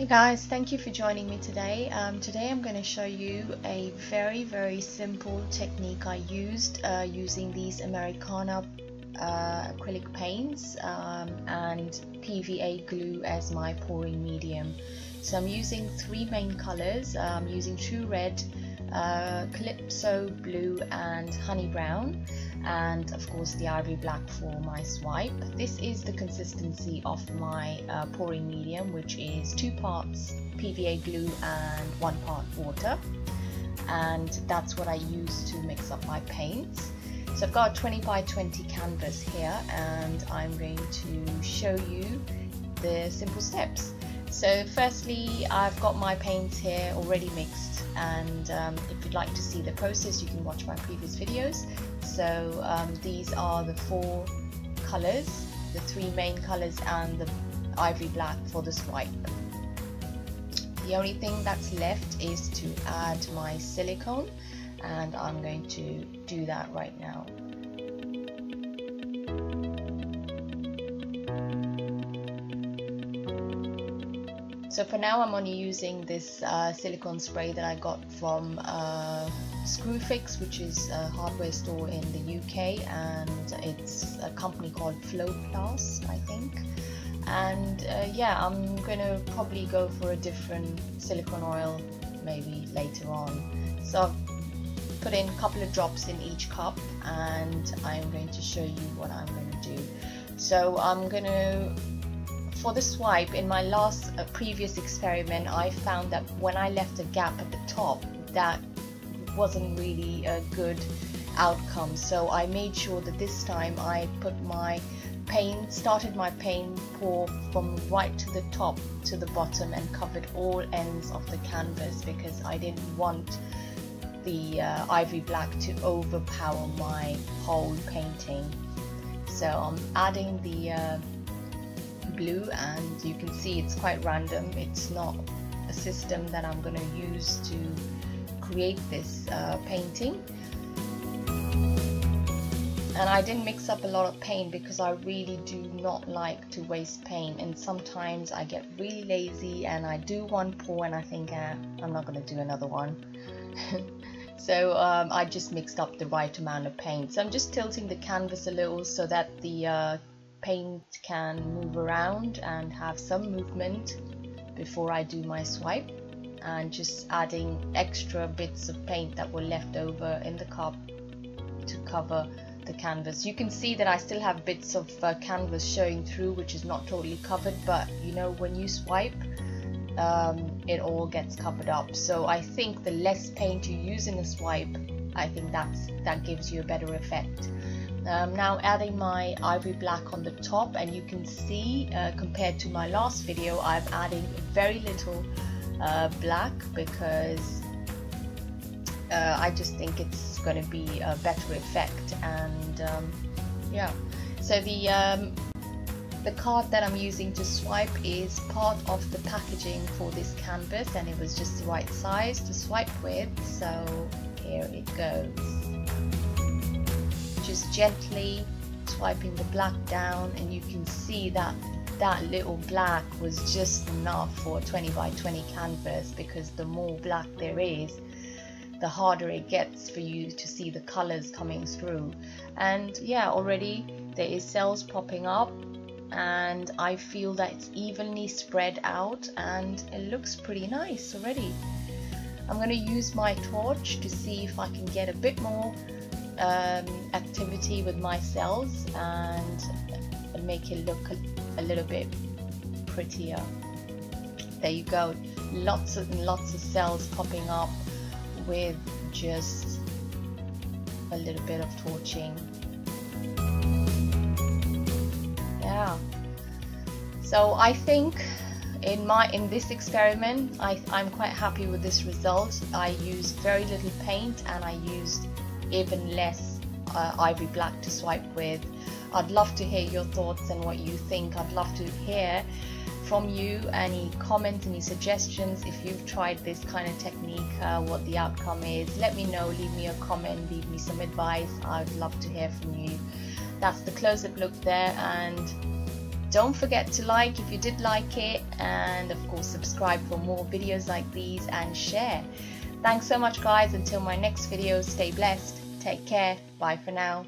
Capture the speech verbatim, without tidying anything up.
Hey guys, thank you for joining me today. Um, today I'm going to show you a very very simple technique I used uh, using these Americana uh, acrylic paints um, and P V A glue as my pouring medium. So I'm using three main colors. I'm using True Red, uh, Calypso Blue and Honey Brown, and of course the Ivory Black for my swipe. This is the consistency of my uh, pouring medium, which is two parts P V A glue and one part water, and that's what I use to mix up my paints. So I've got a twenty by twenty canvas here and I'm going to show you the simple steps. So firstly, I've got my paints here already mixed, and um, if you'd like to see the process you can watch my previous videos. So um, these are the four colours, the three main colours and the Ivory Black for the swipe. The only thing that's left is to add my silicone, and I'm going to do that right now. So for now I'm only using this uh, silicone spray that I got from uh, Screwfix, which is a hardware store in the U K, and it's a company called Flowplast, I think. And uh, yeah, I'm going to probably go for a different silicone oil maybe later on. So I've put in a couple of drops in each cup and I'm going to show you what I'm going to do. So I'm going to For the swipe, in my last uh, previous experiment, I found that when I left a gap at the top, that wasn't really a good outcome. So I made sure that this time I put my paint, started my paint pour from right to the top to the bottom and covered all ends of the canvas, because I didn't want the uh, Ivory Black to overpower my whole painting. So I'm adding the uh, blue, and you can see it's quite random. It's not a system that I'm going to use to create this uh, painting, and I didn't mix up a lot of paint because I really do not like to waste paint, and sometimes I get really lazy and I do one pour and I think eh, I'm not going to do another one. So um, I just mixed up the right amount of paint. So I'm just tilting the canvas a little so that the uh, paint can move around and have some movement before I do my swipe, and just adding extra bits of paint that were left over in the cup to cover the canvas. You can see that I still have bits of uh, canvas showing through, which is not totally covered, but you know, when you swipe um, it all gets covered up. So I think the less paint you use in a swipe, I think that's that gives you a better effect. Um, now adding my Ivory Black on the top, and you can see uh, compared to my last video, I'm adding very little uh, black because uh, I just think it's going to be a better effect. And um, yeah, so the um, the card that I'm using to swipe is part of the packaging for this canvas, and it was just the right size to swipe with, so here it goes. Just gently swiping the black down, and you can see that that little black was just enough for a twenty by twenty canvas, because the more black there is, the harder it gets for you to see the colors coming through. And yeah, already there is cells popping up and I feel that it's evenly spread out and it looks pretty nice already. I'm going to use my torch to see if I can get a bit more Um, activity with my cells and make it look a, a little bit prettier. There you go, lots and lots of cells popping up with just a little bit of torching. Yeah, so I think in my in this experiment I, I'm quite happy with this result. I used very little paint and I used even less uh, Ivory Black to swipe with. I'd love to hear your thoughts and what you think. I'd love to hear from you any comments, any suggestions, if you've tried this kind of technique, uh, what the outcome is. Let me know, leave me a comment, leave me some advice. I'd love to hear from you. That's the close-up look there, and Don't forget to like if you did like it, and of course subscribe for more videos like these, and share. Thanks so much guys, until my next video, stay blessed, take care, bye for now.